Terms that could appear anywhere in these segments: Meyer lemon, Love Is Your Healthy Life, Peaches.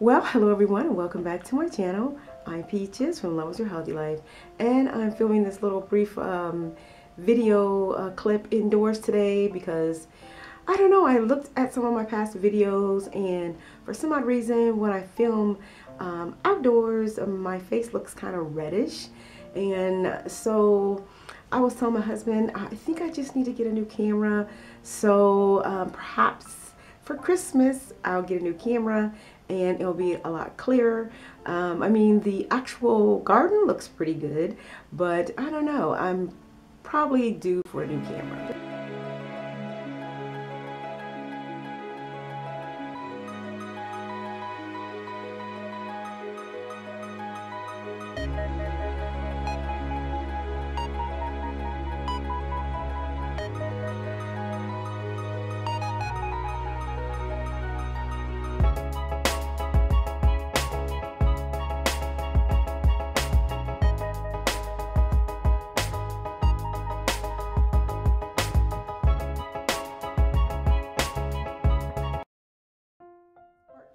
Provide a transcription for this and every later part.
Well, hello everyone and welcome back to my channel. I'm Peaches from Love Is Your Healthy Life, and I'm filming this little brief video clip indoors today because I don't know, I looked at some of my past videos and for some odd reason when I film outdoors my face looks kind of reddish, and so I was telling my husband I think I just need to get a new camera, so perhaps for Christmas I'll get a new camera and it'll be a lot clearer. I mean, the actual garden looks pretty good, but I don't know, I'm probably due for a new camera.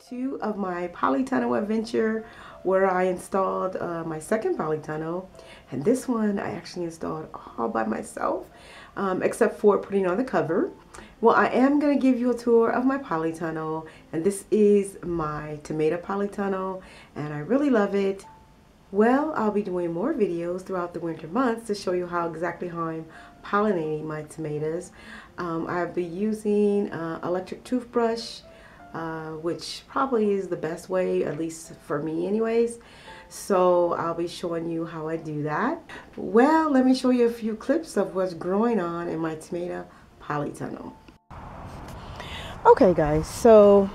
Two of my polytunnel adventure, where I installed my second polytunnel, and this one I actually installed all by myself, except for putting on the cover. Well, I am going to give you a tour of my polytunnel, and this is my tomato polytunnel, and I really love it. Well, I'll be doing more videos throughout the winter months to show you exactly how I'm pollinating my tomatoes. I'll be using electric toothbrush, which probably is the best way, at least for me anyways, so I'll be showing you how I do that. Well, let me show you a few clips of what's growing on in my tomato polytunnel. Okay guys, so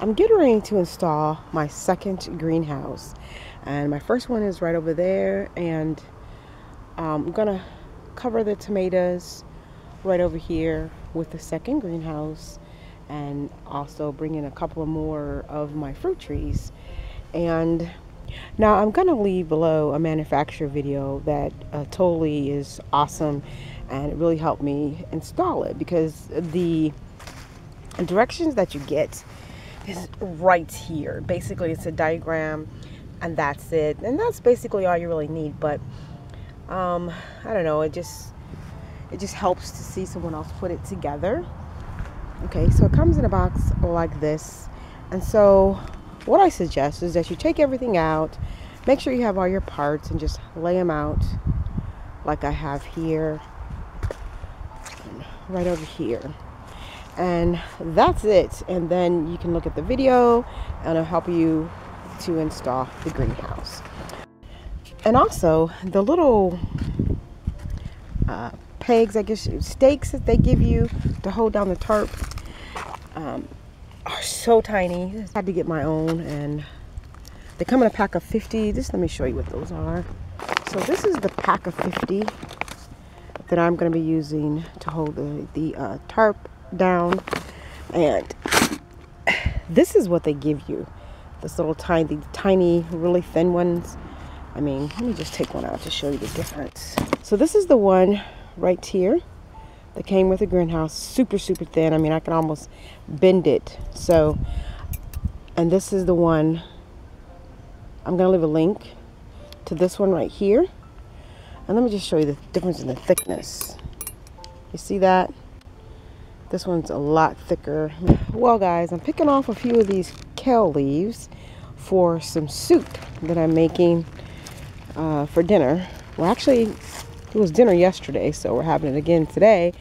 I'm getting ready to install my second greenhouse, and my first one is right over there, and I'm gonna cover the tomatoes right over here with the second greenhouse, and also bring in a couple more of my fruit trees. And now I'm gonna leave below a manufacturer video that totally is awesome, and it really helped me install it, because the directions that you get is right here. Basically it's a diagram and that's it, and that's basically all you really need, but I don't know, it just helps to see someone else put it together. Okay, so it comes in a box like this, and so what I suggest is that you take everything out, make sure you have all your parts, and just lay them out like I have here, right over here, and that's it. And then you can look at the video and it'll help you to install the greenhouse. And also the little pegs, I guess, stakes that they give you to hold down the tarp are so tiny. I had to get my own, and they come in a pack of 50. Just let me show you what those are. So this is the pack of 50 that I'm going to be using to hold the tarp down, and this is what they give you, this little tiny really thin ones. I mean, let me just take one out to show you the difference. So this is the one right here that came with the greenhouse, super thin. I mean, I can almost bend it. So, and this is the one, I'm gonna leave a link to this one right here, and let me just show you the difference in the thickness. You see that? This one's a lot thicker. Well guys, I'm picking off a few of these kale leaves for some soup that I'm making for dinner. Well, actually it was dinner yesterday, so we're having it again today,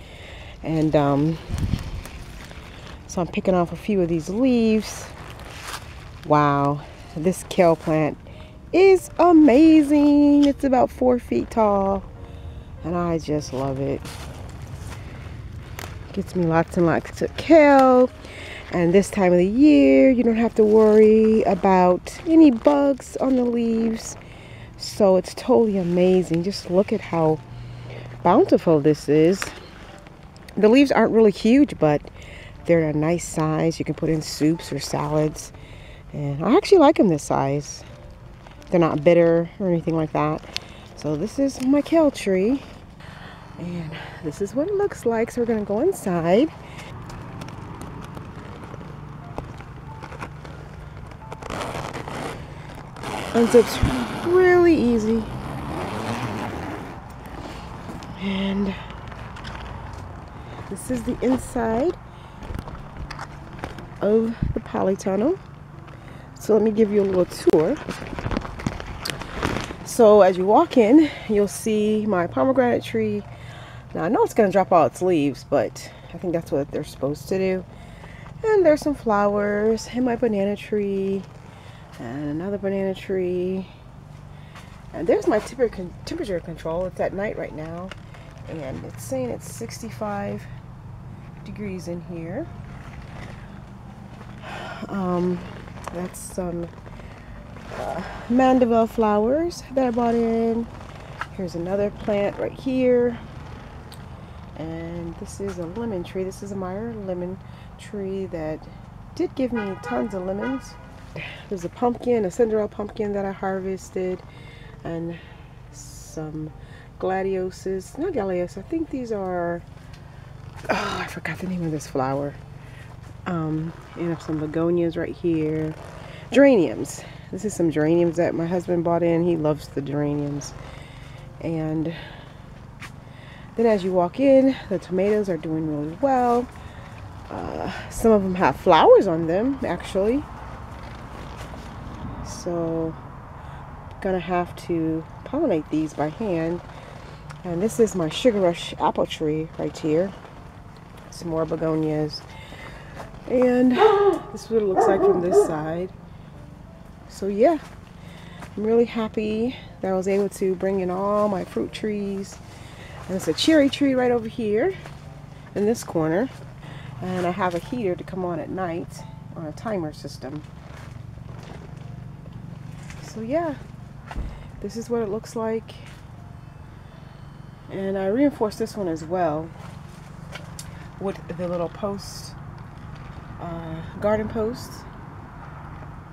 and so I'm picking off a few of these leaves. Wow, this kale plant is amazing. It's about 4 feet tall and I just love it. Gets me lots and lots of kale, and this time of the year you don't have to worry about any bugs on the leaves. So it's totally amazing. Just look at how bountiful this is. The leaves aren't really huge, but they're a nice size. You can put in soups or salads, and I actually like them this size. They're not bitter or anything like that. So this is my kale tree, and this is what it looks like. So we're gonna go inside. and it's really easy. And this is the inside of the polytunnel. So let me give you a little tour. So as you walk in, you'll see my pomegranate tree. Now I know it's going to drop all its leaves, but I think that's what they're supposed to do. And there's some flowers, and my banana tree, and another banana tree. And there's my temperature control. It's at night right now, and it's saying it's 65 degrees in here. That's some mandeville flowers that I bought in. Here's another plant right here. And this is a lemon tree. This is a Meyer lemon tree that did give me tons of lemons. There's a pumpkin, a Cinderella pumpkin that I harvested, and some gladiuses. Not gladius, I think these are, oh, I forgot the name of this flower. And some begonias right here. Geraniums. This is some geraniums that my husband bought in. He loves the geraniums. And then as you walk in, the tomatoes are doing really well. Some of them have flowers on them, actually. So I'm gonna have to pollinate these by hand. And this is my sugar rush apple tree right here. Some more begonias. And this is what it looks like from this side. So yeah, I'm really happy that I was able to bring in all my fruit trees. And there's a cherry tree right over here in this corner. And I have a heater to come on at night on a timer system. So yeah, this is what it looks like. And I reinforced this one as well with the little posts. Garden posts,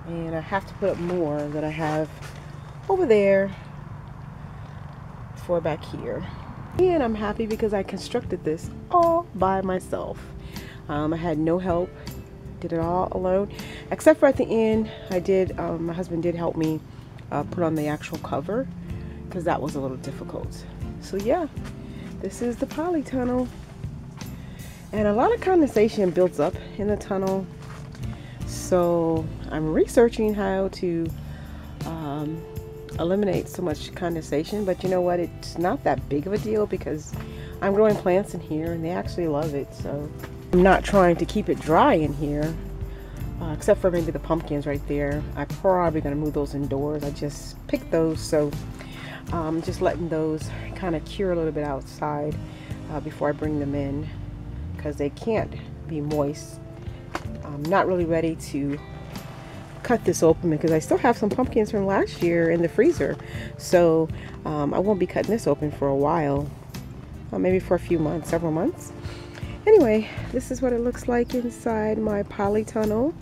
and I have to put up more that I have over there for back here. And I'm happy because I constructed this all by myself. I had no help, did it all alone, except for at the end I did, my husband did help me put on the actual cover, because that was a little difficult. So yeah, this is the polytunnel. And a lot of condensation builds up in the tunnel, so I'm researching how to eliminate so much condensation. But you know what, it's not that big of a deal because I'm growing plants in here and they actually love it. So I'm not trying to keep it dry in here, except for maybe the pumpkins right there. I'm probably going to move those indoors. I just picked those, so I'm just letting those kind of cure a little bit outside before I bring them in, because they can't be moist. I'm not really ready to cut this open because I still have some pumpkins from last year in the freezer. So I won't be cutting this open for a while, maybe for a few months, several months. Anyway, this is what it looks like inside my polytunnel.